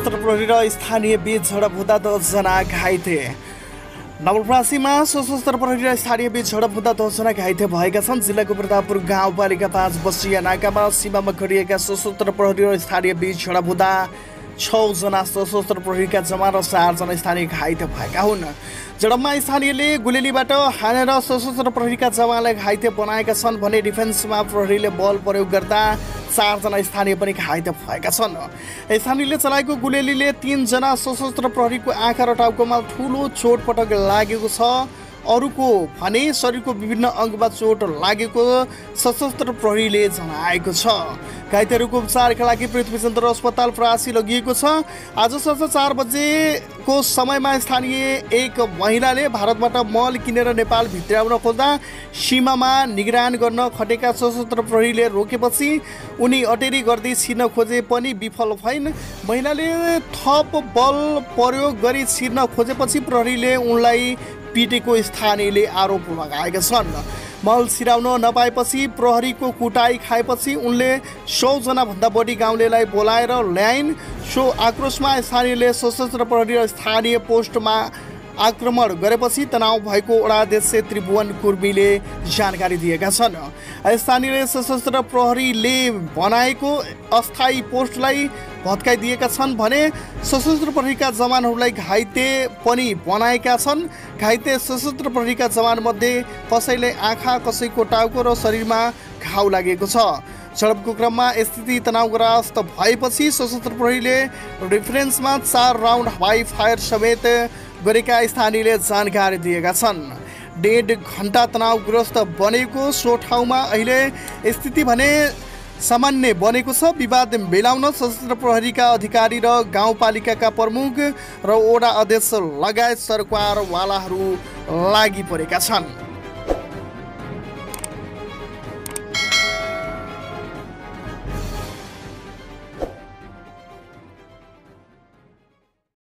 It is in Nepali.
सशस्त्र प्रहरी र स्थानीय बीच झडप हुँदा 10 जना घाइते। नवलपरासीमा सशस्त्र प्रहरी र स्थानीय बीच झडप हुँदा 10 जना घाइते भएका छन्। जिल्लाको प्रतापपुर गाउँपालिका 5 बसैया नाकामा सीमामा खडिएका सशस्त्र प्रहरी र स्थानीय बीच झडप हुँदा 6 जना सशस्त्र प्रहरीका जवान र 4 जना स्थानीय घाइते भएका हुन्। झडपमा स्थानीयले गुलेलीबाट हानेर सशस्त्र प्रहरीका जवानलाई घाइते बनाएका छन् भने डिफेन्समा प्रहरीले बल प्रयोग गर्दा 4 जना स्थानीय पनि घाइते भएका छन्। स्थानीयले चलाएको गुलेलीले 3 जना सशस्त्र प्रहरीको आँखा र टाउकोमा ठूलो चोटपटक लागेको छ। अरूको भने शरीरको विभिन्न अङ्गमा चोट लागेको सशस्त्र प्रहरीले जनाएको छ। घाइतेहरूको उपचारका लागि पृथ्वी चन्द्र अस्पताल प्रासी लगिएको छ। आज साँझ 4 बजेको समयमा स्थानीय एक महिलाले भारतबाट मल किनेर नेपाल भित्राउन खोज्दा सीमामा निगरान गर्न खटेका सशस्त्र प्रहरीले रोकेपछि उनी अटेरी गर्दै छिर्न खोजे पनि विफल भइन्। महिलाले थप बल प्रयोग गरी छिर्न खोजेपछि प्रहरीले उनलाई पिटेको स्थानीयले आरोप लगाएका छन्। मल छिराउन नपाएपछि प्रहरीको कुटाई खाएपछि उनले 100 जना भन्दा बढी गाउँलेलाई बोलाएर ल्याइन्। सो आक्रोशमा स्थानीयले सशस्त्र प्रहरी र स्थानीय पोस्टमा आक्रमण गरेपछि तनाव भएको वडाध्यक्ष त्रिभुवन कुर्मीले जानकारी दिएका छन्। स्थानीयले सशस्त्र प्रहरीले बनाएको अस्थायी पोस्टलाई भत्काइदिएका छन् भने सशस्त्र प्रहरीका जवानहरूलाई घाइते पनि बनाएका छन्। घाइते सशस्त्र प्रहरीका जवानमध्ये कसैले आँखा, कसैको टाउको र शरीरमा घाउ लागेको छ। झडपको क्रममा स्थिति तनावग्रस्त भएपछि सशस्त्र प्रहरीले डिफेन्समा 4 राउन्ड हवाई फायर समेत गरेका स्थानीयले जानकारी दिएका छन्। 1.5 घण्टा तनावग्रस्त बनेको सो ठाउँमा अहिले स्थिति भने सामान्य बनेको छ। विवाद मिलाउन सशस्त्र प्रहरीका अधिकारी र गाउँपालिकाका प्रमुख र वडा अध्यक्ष लगायत सरकारवालाहरू लागि परेका छन्।